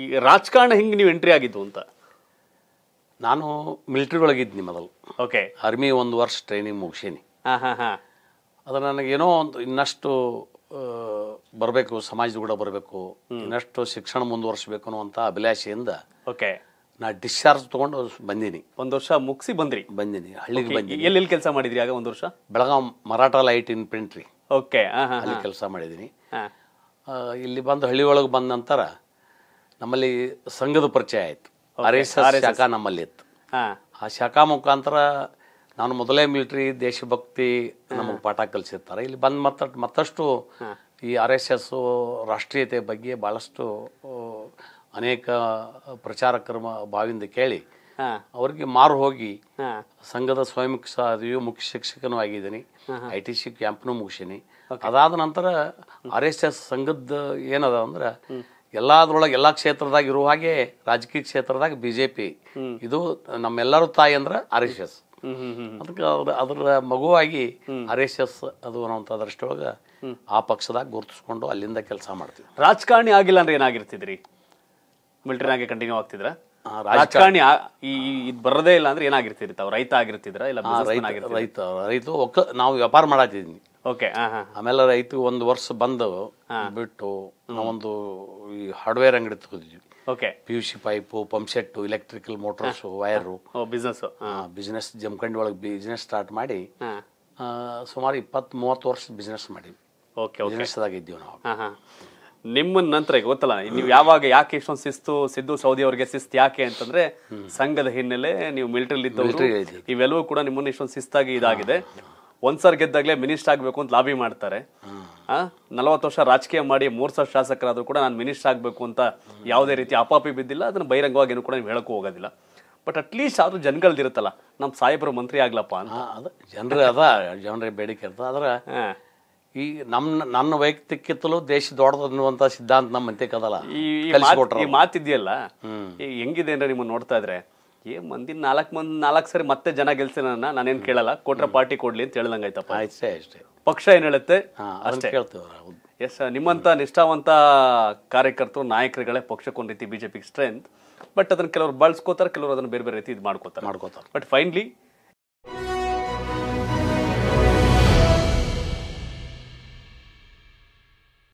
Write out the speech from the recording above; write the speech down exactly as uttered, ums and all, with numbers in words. ಈ ರಾಜಕಾರಣ ಹೆಂಗೆ ನೀವು ಎಂಟ್ರಿ ಆಗಿದ್ದು ಅಂತ? ನಾನು ಮಿಲಿಟ್ರಿ ಒಳಗಿದ್ನಿ ಮೊದಲು. ಓಕೆ, ಆರ್ಮಿ ಒಂದು ವರ್ಷ ಟ್ರೈನಿಂಗ್ ಮುಗಿಸೀನಿ. ಹಾಂ ಹಾಂ ಹಾಂ ಅದು ನನಗೇನೋ ಒಂದು ಇನ್ನಷ್ಟು ಬರಬೇಕು, ಸಮಾಜದ ಕೂಡ ಬರಬೇಕು, ಇನ್ನಷ್ಟು ಶಿಕ್ಷಣ ಮುಂದುವರಿಸಬೇಕು ಅನ್ನುವಂಥ ಅಭಿಲಾಷೆಯಿಂದ ಓಕೆ ನಾ ಡಿಸ್ಚಾರ್ಜ್ ತೊಗೊಂಡು ಬಂದೀನಿ. ಒಂದು ವರ್ಷ ಮುಗಿಸಿ ಬಂದ್ರಿ? ಬಂದೀನಿ, ಹಳ್ಳಿಗೆ ಬಂದೀನಿ. ಎಲ್ಲೆಲ್ಲಿ ಕೆಲಸ ಮಾಡಿದ್ರಿ ಆಗ? ಒಂದು ವರ್ಷ Belgaum Maratha light infantry. Okay, ಅಲ್ಲಿ ಕೆಲಸ ಮಾಡಿದ್ದೀನಿ. ಇಲ್ಲಿ ಬಂದು ಹಳ್ಳಿ ಒಳಗೆ ಬಂದ ನಂತರ ನಮ್ಮಲ್ಲಿ ಸಂಘದ ಪರಿಚಯ ಆಯಿತು. ಆರ್ ಎಸ್ ಎಸ್ ಶಾಖಾ ನಮ್ಮಲ್ಲಿ ಇತ್ತು. ಆ ಶಾಖಾ ಮುಖಾಂತರ ನಾನು ಮೊದಲೇ ಮಿಲಿಟ್ರಿ ದೇಶಭಕ್ತಿ ನಮಗೆ ಪಾಠ ಕಲಿಸಿರ್ತಾರೆ. ಇಲ್ಲಿ ಬಂದು ಮತ್ತ ಮತ್ತಷ್ಟು ಈ ಆರ್ ಎಸ್ ಎಸ್ ರಾಷ್ಟ್ರೀಯತೆ ಬಗ್ಗೆ ಭಾಳಷ್ಟು ಅನೇಕ ಪ್ರಚಾರಕರ ಬಾವಿಯಿಂದ ಕೇಳಿ ಅವ್ರಿಗೆ ಮಾರು ಹೋಗಿ ಸಂಘದ ಸ್ವಯಂ ಸಹಾಯಕ ಮುಖ್ಯ ಶಿಕ್ಷಕನೂ ಆಗಿದ್ದೀನಿ, ಐ ಟಿ ಸಿ ಕ್ಯಾಂಪ್ನೂ ಮುಗಿಸೀನಿ. ಅದಾದ ನಂತರ ಆರ್ ಎಸ್ ಎಸ್ ಸಂಘದ ಏನದ ಅಂದ್ರೆ ಎಲ್ಲದ್ರೊಳಗೆ ಎಲ್ಲ ಕ್ಷೇತ್ರದಾಗ ಇರುವ ಹಾಗೆ ರಾಜಕೀಯ ಕ್ಷೇತ್ರದಾಗ ಬಿ ಜೆ ಪಿ ಇದು ನಮ್ಮೆಲ್ಲರೂ ತಾಯಿ ಅಂದ್ರೆ ಆರ್ ಎಸ್ ಎಸ್. ಅದಕ್ಕೆ ಅದರ ಮಗುವಾಗಿ ಆರ್ ಎಸ್ ಎಸ್ ಅದು ಅನ್ನೋಂಥದ್ರಷ್ಟೊಳಗೆ ಆ ಪಕ್ಷದಾಗ ಗುರುತಿಸ್ಕೊಂಡು ಅಲ್ಲಿಂದ ಕೆಲಸ ಮಾಡ್ತೀವಿ. ರಾಜಕಾರಣಿ ಆಗಿಲ್ಲ ಅಂದ್ರೆ ಏನಾಗಿರ್ತಿದ್ರಿ? ಮಿಲ್ಟ್ರಿನಾಗೆ ಕಂಟಿನ್ಯೂ ಆಗ್ತಿದ್ರ? ರಾಜಕಾರಣಿ ಇದು ಬರೋದೇ ಇಲ್ಲ ಅಂದ್ರೆ ಏನಾಗಿರ್ತಿರಿ ತಾವು? ರೈತ ಆಗಿರ್ತಿದ್ರ? ಇಲ್ಲ ರೈತ ರೈತ ಒಕ್ಕ ನಾವು ವ್ಯಾಪಾರ ಮಾಡಾತಿದ್ವಿ. ಓಕೆ, ಆಮೇಲೆ ರೈತ ಒಂದು ವರ್ಷ ಬಂದು ಬಿಟ್ಟು ನಾವೊಂದು ಈ ಹಾರ್ಡ್ವೇರ್ ಅಂಗಡಿ ತಗೋದಿದ್ವಿ. Okay, P U C pipe, pumpset, electrical motors, wire, business business Jamkhandi ಒಳಗೆ ಬಿಸ್ನೆಸ್ ಸ್ಟಾರ್ಟ್ ಮಾಡಿ ಸುಮಾರು ಇಪ್ಪತ್ ಮೂವತ್ತು ವರ್ಷ ಬಿಸ್ನೆಸ್ ಮಾಡಿದ್ವಿ. ಓಕೆ, ಬಿಸ್ನೆಸ್ದಾಗಿದ್ದೀವಿ ನಾವು. ನಿಮ್ಮ ನಂತರ ಈಗ ಗೊತ್ತಲ್ಲ ನೀವು ಯಾವಾಗ ಯಾಕೆ ಇಷ್ಟೊಂದು ಶಿಸ್ತು ಸಿದ್ದು ಸೌದಿ ಅವ್ರಿಗೆ ಶಿಸ್ತು ಯಾಕೆ ಅಂತಂದ್ರೆ ಸಂಘದ ಹಿನ್ನೆಲೆ ನೀವು ಮಿಲಿಟರಿ ಇದ್ದವರು ಇವೆಲ್ಲವೂ ಕೂಡ ನಿಮ್ಮನ್ನು ಇಷ್ಟೊಂದು ಶಿಸ್ತಾಗಿ ಇದಾಗಿದೆ. ಒಂದ್ಸರ್ ಗೆದ್ದಾಗಲೇ ಮಿನಿಸ್ಟರ್ ಆಗಬೇಕು ಅಂತ ಲಾಬಿ ಮಾಡ್ತಾರೆ. ನಲವತ್ತು ವರ್ಷ ರಾಜಕೀಯ ಮಾಡಿ ಮೂರ್ ಸಾವಿರ ಶಾಸಕರಾದ್ರೂ ಕೂಡ ನಾನು ಮಿನಿಸ್ಟರ್ ಆಗಬೇಕು ಅಂತ ಯಾವುದೇ ರೀತಿ ಅಪಾಪಿ ಬಿದ್ದಿಲ್ಲ, ಅದನ್ನು ಬಹಿರಂಗವಾಗಿ ಕೂಡ ನೀವು ಹೇಳಕ್ಕೂ ಹೋಗೋದಿಲ್ಲ. ಬಟ್ ಅಟ್ಲೀಸ್ಟ್ ಆದರೂ ಜನಗಳದಿರುತ್ತಲ್ಲ ನಮ್ಮ ಸಾಹೇಬರು ಮಂತ್ರಿ ಆಗ್ಲಪ್ಪ ಅಂತ ಅದು ಜನರ ಅದ ಜನರ ಬೇಡಿಕೆ ಇರ್ತದೆ. ಆದ್ರೆ ಈ ನಮ್ಮ ನನ್ನ ವೈಯಕ್ತಿಕತ್ತಲೂ ದೇಶ ದೊಡ್ಡದು ಅನ್ನುವಂಥ ಸಿದ್ಧಾಂತ ನಮ್ಮ ಅಂತ್ಯಕ್ಕದಲ್ಲ. ಈ ಮಾತಿದೆಯಲ್ಲ ಹೆಂಗಿದೆ ಅಂದರೆ ನಿಮ್ಮನ್ನು ನೋಡ್ತಾ ಇದ್ರೆ ಏ ಮಂದಿನ ನಾಲ್ಕು ಮಂದಿ ನಾಲ್ಕು ಸರಿ ಮತ್ತೆ ಜನ ಗೆಲ್ಸಿ ನನ್ನ ನಾನೇನು ಕೇಳಲ್ಲ, ಕೊಟ್ರ ಪಾರ್ಟಿ ಕೊಡ್ಲಿ ಅಂತ ಹೇಳ್ದಂಗೆ ಆಯ್ತಪ್ಪ. ಅಷ್ಟೇ ಅಷ್ಟೇ ಪಕ್ಷ ಏನು ಹೇಳುತ್ತೆ ಅಷ್ಟೇ ಹೇಳ್ತೇವೆ. ಎಸ್, ನಿಮ್ಮಂಥ ನಿಷ್ಠಾವಂಥ ಕಾರ್ಯಕರ್ತರು ನಾಯಕರುಗಳೇ ಪಕ್ಷಕ್ಕೊಂದು ರೀತಿ B J P strength. But ಅದನ್ನು ಕೆಲವರು ಬಳಸ್ಕೋತಾರೆ, ಕೆಲವರು ಅದನ್ನು ಬೇರೆ ಬೇರೆ ರೀತಿ ಇದು ಮಾಡ್ಕೋತಾರೆ ಮಾಡ್ಕೋತಾರೆ. But finally